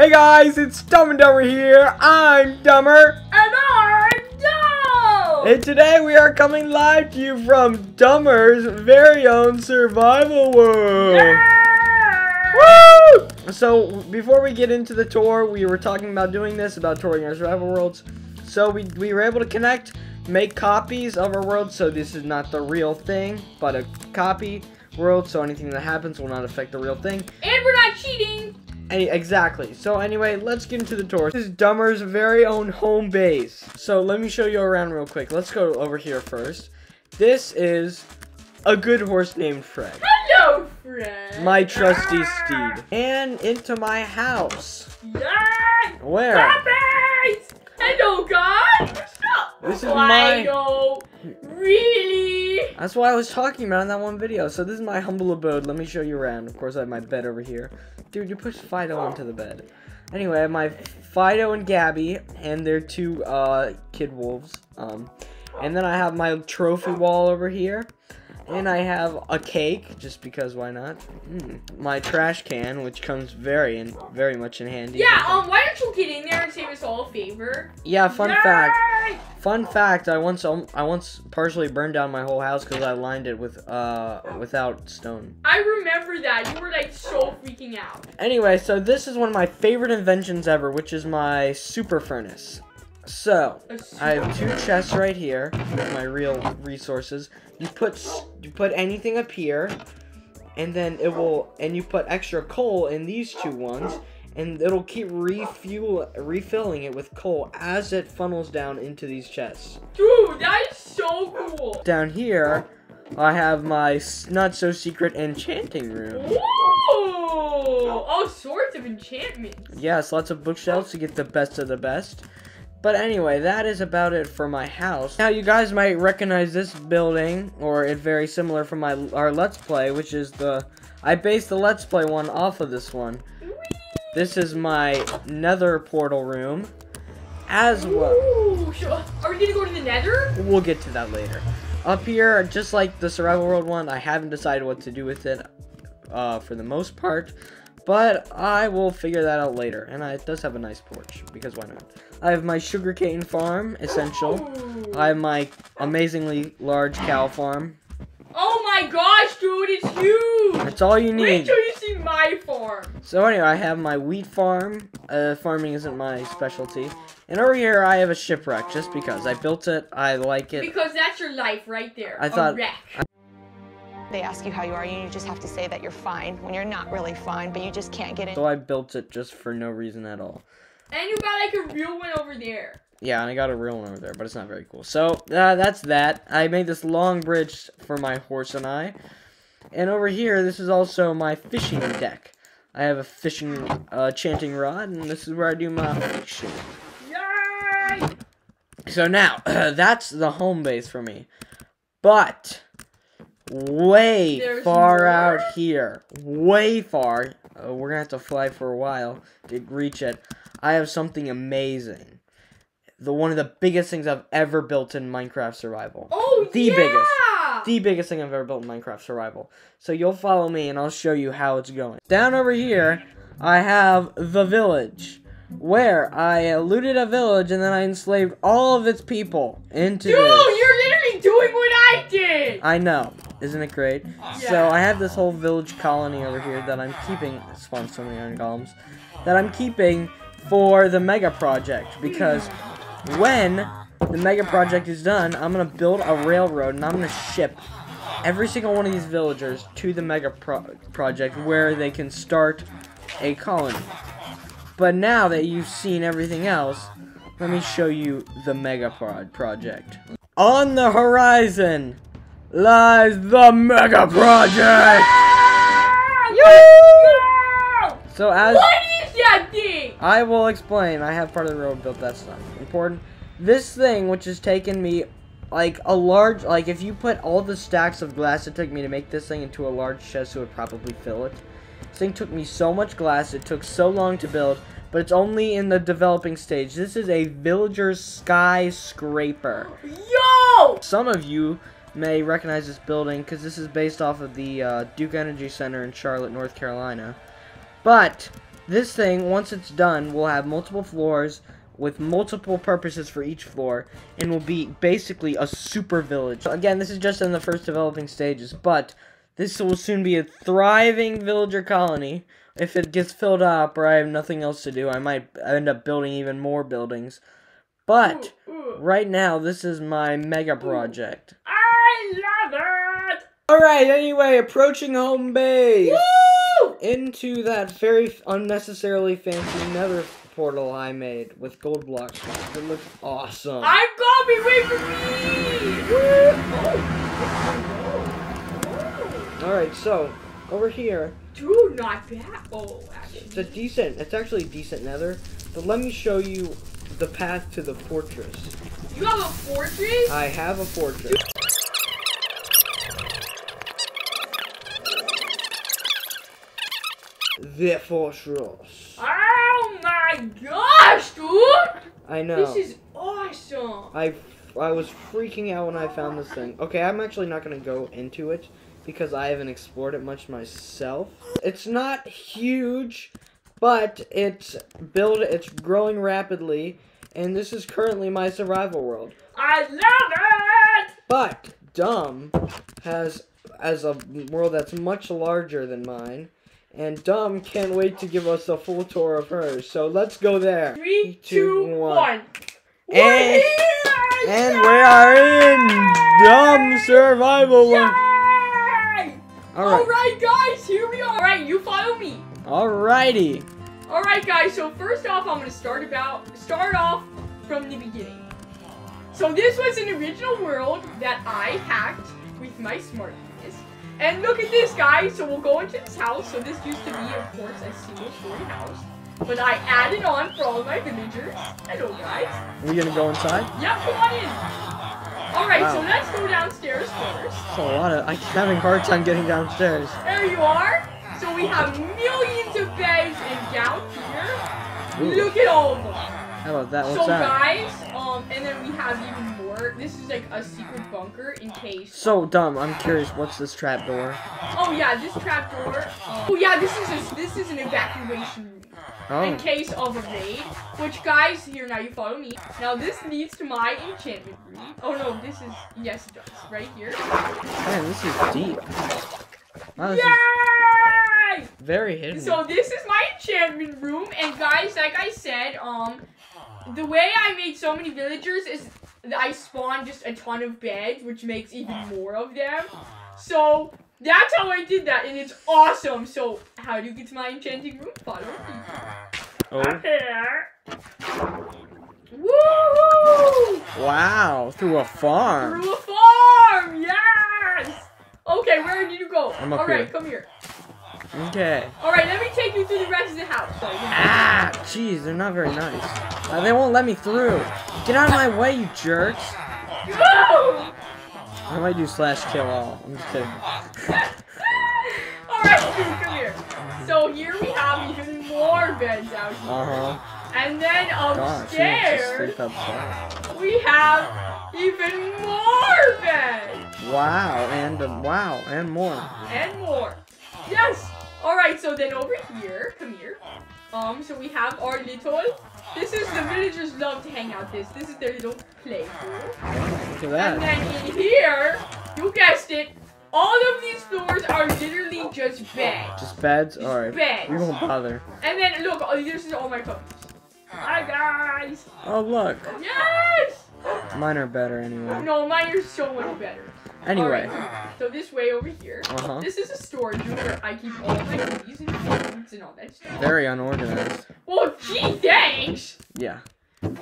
Hey guys, it's Dumb and Dumber here. I'm Dumber. And I'm Dumb. And today we are coming live to you from Dumber's very own survival world. Yeah! Woo! So before we get into the tour, we were talking about doing this, about touring our survival worlds. So we were able to connect, make copies of our world. So this is not the real thing, but a copy world. So anything that happens will not affect the real thing. And we're not cheating. Exactly. So anyway, let's get into the tour. This is Dumber's very own home base. So let me show you around real quick. Let's go over here first. This is a good horse named Fred. Hello, Fred. My trusty steed. And into my house. Yeah. Where? Puppies! Hello, guys. This is my... Wow, really? That's what I was talking about in that one video. So this is my humble abode. Let me show you around. Of course, I have my bed over here. Dude, you pushed Fido onto the bed. Anyway, I have my Fido and Gabby and their two kid wolves. And then I have my trophy wall over here. And I have a cake, just because why not? My trash can, which comes very much in handy. Yeah, why don't you get in there and save us all a favor? Yeah, fun fact, I once partially burned down my whole house because I lined it with without stone. I remember that. You were like so freaking out. Anyway, so this is one of my favorite inventions ever, which is my super furnace. So, I have two chests right here, my real resources. You put anything up here, and then it will, and you put extra coal in these two ones, and it'll keep refilling it with coal as it funnels down into these chests. Dude, that is so cool! Down here, I have my not-so-secret enchanting room. Whoa! All sorts of enchantments! Yes, lots of bookshelves to get the best of the best. But anyway, that is about it for my house. Now, you guys might recognize this building, or it's very similar from our Let's Play, which is the... I based the Let's Play one off of this one. Whee! This is my nether portal room, as well. Ooh, are we gonna go to the nether? We'll get to that later. Up here, just like the survival world one, I haven't decided what to do with it for the most part. But I will figure that out later. And it does have a nice porch, because why not? I have my sugarcane farm, essential. Ooh. I have my amazingly large cow farm. Oh my gosh, dude, it's huge! That's all you need. Wait till you see my farm. So anyway, I have my wheat farm. Farming isn't my specialty. And over here, I have a shipwreck, just because. I built it, I like it. Because that's your life right there, a wreck. They ask you how you are, and you just have to say that you're fine when you're not really fine, but you just can't get in. So I built it just for no reason at all. And you got like a real one over there. Yeah, and I got a real one over there, but it's not very cool. So that's that. I made this long bridge for my horse and I. And over here, this is also my fishing deck. I have a fishing enchanting rod, and this is where I do my fishing. Yay! So now, that's the home base for me. But... Way far out here. We're gonna have to fly for a while to reach it. I have something amazing. One of the biggest things I've ever built in Minecraft Survival. Oh, the yeah! The biggest thing I've ever built in Minecraft Survival. So you'll follow me and I'll show you how it's going. Down over here, I have the village, where I looted a village and then I enslaved all of its people into this. Dude, you're literally doing what I did! I know. Isn't it great? Yeah. So I have this whole village colony over here that I'm keeping. Spawn so many iron golems that I'm keeping for the mega project, because when the mega project is done, I'm gonna build a railroad and I'm gonna ship every single one of these villagers to the mega project where they can start a colony. But now that you've seen everything else, let me show you the mega project. On the horizon lies the mega project. Yeah! So as what is that thing? I will explain. I have part of the road built. That's not important. This thing, which has taken me like a large, like if you put all the stacks of glass it took me to make this thing into a large chest, it would probably fill it. This thing took me so much glass. It took so long to build, but it's only in the developing stage. This is a villager's skyscraper. Yo! Some of you may recognize this building because this is based off of the Duke Energy Center in Charlotte, North Carolina. But This thing, once it's done, will have multiple floors with multiple purposes for each floor, and will be basically a super village. Again, this is just in the first developing stages, but this will soon be a thriving villager colony. If it gets filled up or I have nothing else to do, I might end up building even more buildings. But right now, this is my mega project. I love it! Alright, anyway, approaching home base! Woo! Into that very unnecessarily fancy nether portal I made with gold blocks. It looks awesome. I'm coming! Wait for me! Oh. Alright, so over here. Dude, not that old, actually. It's actually decent nether. But let me show you the path to the fortress. You have a fortress? I have a fortress. Dude. The fortress. Oh my gosh, dude! I know. This is awesome. I was freaking out when I found this thing. Okay, I'm actually not gonna go into it because I haven't explored it much myself. It's not huge, but it's growing rapidly, and this is currently my survival world. I love it. But Dumb has a world that's much larger than mine. And Dumb can't wait to give us a full tour of hers. So let's go there. 3, 2, 1. And we are in Dumb Survival. Alright guys, here we are. Alright, you follow me. Alrighty. Alright guys, so first off, I'm gonna start off from the beginning. So this was an original world that I hacked with my smartphone. And look at this, guys. So we'll go into this house. So this used to be, of course, a single-story house. But I added on for all of my villagers. Hello, guys. Are we gonna go inside? Yep, come on in. Alright, wow. So let's go downstairs first. That's a lot of... I'm having a hard time getting downstairs. There you are. So we have millions of beds, and down here, ooh, look at all of them. How about that? What's that? So, guys, and then we have even... This is like a secret bunker in case. So Dumb, I'm curious, what's this trap door? Oh yeah, this trap door. Oh yeah, this is an evacuation room. Oh. In case of a raid. Which guys, here now you follow me. Now this leads to my enchantment room. Oh no, this is, yes it does, right here. Man, this is deep. Wow, yay! Is very hidden. So this is my enchantment room, and guys, like I said, the way I made so many villagers is I spawned just a ton of beds, which makes even more of them. So that's how I did that, and it's awesome. So how do you get to my enchanting room? Follow me. Oh. Up here. Woohoo! Wow, through a farm. Through a farm, yes! Okay, where did you go? I'm up. All right, here. Come here. Okay. Alright, let me take you through the rest of the house. Ah, jeez, they're not very nice. They won't let me through. Get out of my way, you jerks. No! I might do /kill all. I'm just kidding. Alright, come here. So here we have even more beds out here. Uh-huh. And then upstairs, we have even more beds. Wow, and more. And more. Yes! Alright, so then over here, come here. So we have our little... This is, the villagers love to hang out this. This is their little playroom. Look at that. And then in here, you guessed it, all of these floors are literally just beds. Just beds? Alright. Beds. We won't bother. And then, look, this is all my puppies. Hi, guys! Oh, look. Yes! Mine are better, anyway. No, mine are so much better. Anyway. Right. So this way over here. Uh-huh. This is a storage room where I keep all my cookies and foods and all that stuff. Very unorganized. Well, gee, thanks! Yeah.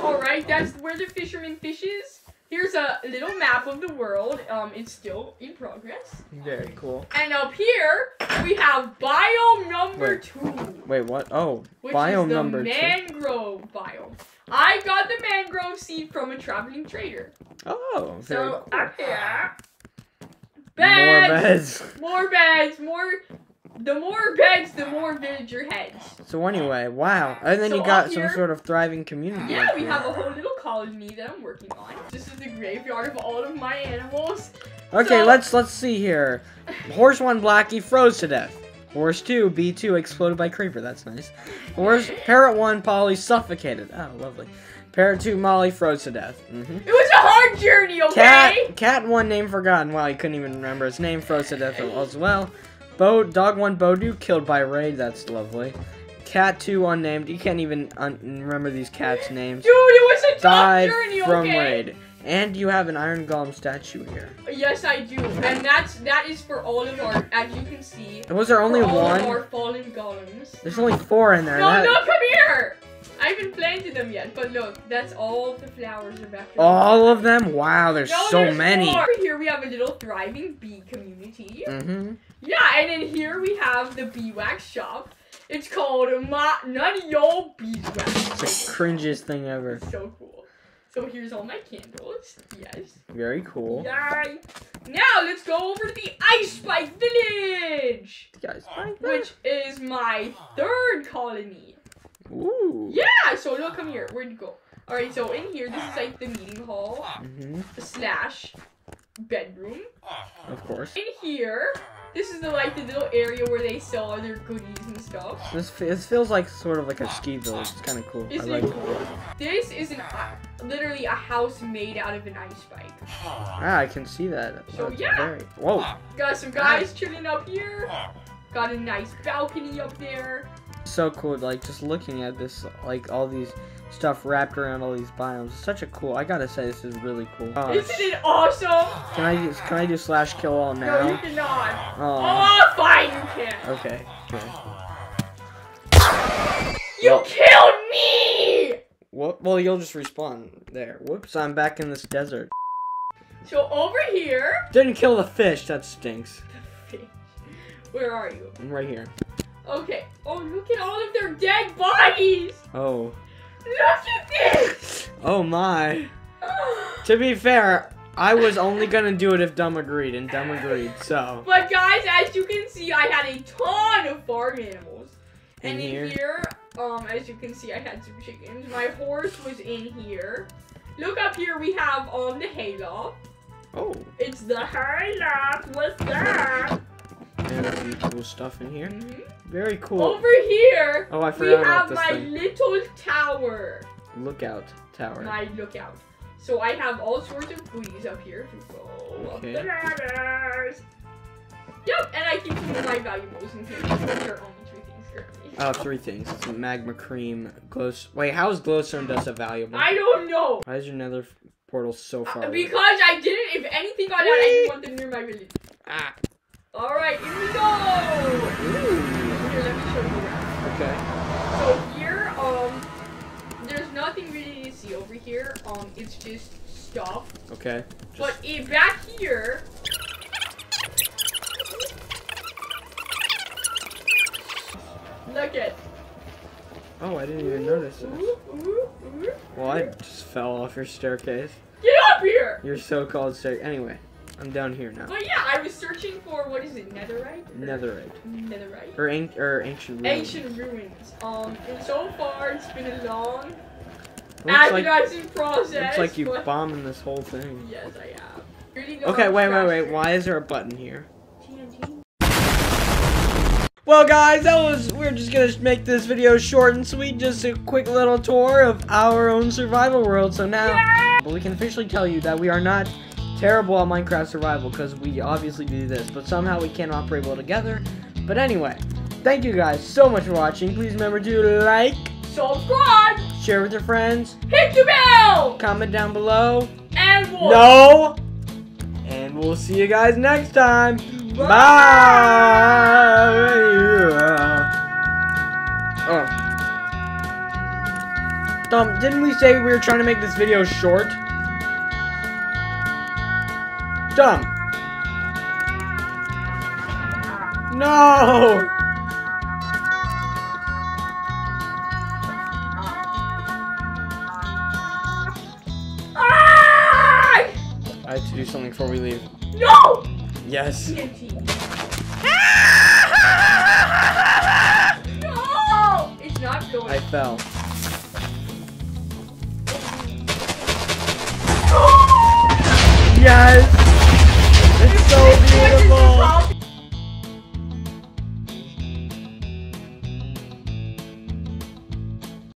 Alright, that's where the fisherman fishes. Here's a little map of the world. It's still in progress. Very cool. And up here, we have biome number two. Wait, what? Oh, biome number two. Which is the mangrove biome. I got the mangrove seed from a traveling trader. Oh, very cool. So, up here... Beds! More beds! The more beds, the more villager heads. So anyway, wow. And then so you got here, some sort of thriving community. Yeah, we have a whole little colony that I'm working on. This is the graveyard of all of my animals. Okay, so, let's see here. Horse 1 Blackie froze to death. Worst 2, B2 exploded by creeper. That's nice. Worst Parrot 1, Polly suffocated. Oh, lovely. Parrot 2, Molly froze to death. Mm-hmm. It was a hard journey, okay? Cat 1, name forgotten. Wow, he couldn't even remember his name. Froze to death as well. Dog 1, Bodu, killed by raid. That's lovely. Cat 2, unnamed. You can't even remember these cats' names. Dude, it was a tough journey, okay? Died from raid. And you have an iron golem statue here. Yes, I do. And that is for all of our, as you can see. And was there only one? All of our fallen golems. There's only 4 in there. No, no, come here! I haven't planted them yet, but look, that's all the flowers are back there. All of them? Wow, there's many. More. Over here we have a little thriving bee community. Mm-hmm. Yeah, and in here we have the beeswax shop. It's called None of Your Beeswax. It's the cringiest thing ever. It's so cool. So here's all my candles, yes. Very cool. Yay. Now let's go over to the Ice Spike Village! The Ice Spike Village? Which is my 3rd colony. Ooh. Yeah, so look, come here, where'd you go? Alright, so in here, this is like the meeting hall, slash bedroom. Of course. In here, this is like the little area where they sell all their goodies and stuff. This feels like sort of like a ski village. It's kind of cool. Isn't it cool? This is literally a house made out of an ice spike. Ah, I can see that. So yeah. Whoa. Got some guys chilling up here. Got a nice balcony up there. So cool. Like just looking at this, like all these stuff wrapped around all these biomes. It's such a cool. I gotta say, this is really cool. Oh, isn't it awesome? Can I do slash kill all now? No, you cannot. Oh, oh fine, you can. Okay. Good. You killed me. What? Well, you'll just respawn there. Whoops! I'm back in this desert. So over here. Didn't kill the fish. That stinks. The fish. Where are you? I'm right here. Okay. Oh, look at all of their dead bodies. Oh. Look at this! Oh my. To be fair, I was only gonna do it if Dumb agreed, and Dumb agreed, so. But guys, as you can see, I had a ton of farm animals. And in here, as you can see, I had some chickens. My horse was in here. Look up here, we have the hayloft. Oh. It's the hayloft, what's that? And cool stuff in here. Mm-hmm. Very cool. Over here, oh, I forgot we have my little tower. Lookout tower. My lookout. So I have all sorts of goodies up here. Go up the ladders. Yep, and I keep some of my valuables in here. There are only 3 things currently. Oh, 3 things. It's magma cream, Wait, how is glowstone dust a valuable? I don't know. Why is your nether portal so far? Because I didn't. If anything got out, I didn't want them near my village. Ah. Alright, here we go! Here, let me show you around. Okay. So here, there's nothing really to see over here. It's just stuff. Okay. But back here... Look it. Oh, I didn't even notice this. Well, I just fell off your staircase. Get up here! Your so-called staircase. Anyway. I'm down here now. But yeah, I was searching for, what is it, netherite? Netherite. Netherite. Or ancient ruins. Ancient ruins. And so far, it's been a long, agonizing process. Looks like you're bombing this whole thing. Yes, I have. Okay, wait. Why is there a button here? TNT. Well, guys, we're just gonna make this video short and sweet. Just a quick little tour of our own survival world. So now, we can officially tell you that we are not terrible at Minecraft survival, because we obviously do this, but somehow we can't operate well together. But anyway, thank you guys so much for watching. Please remember to like, subscribe, share with your friends, hit the bell, comment down below, and we'll see you guys next time. Bye. Bye. Oh. Didn't we say we were trying to make this video short? Dumb. No. I have to do something before we leave. No. Yes. No. It's not going. I fell. Yes.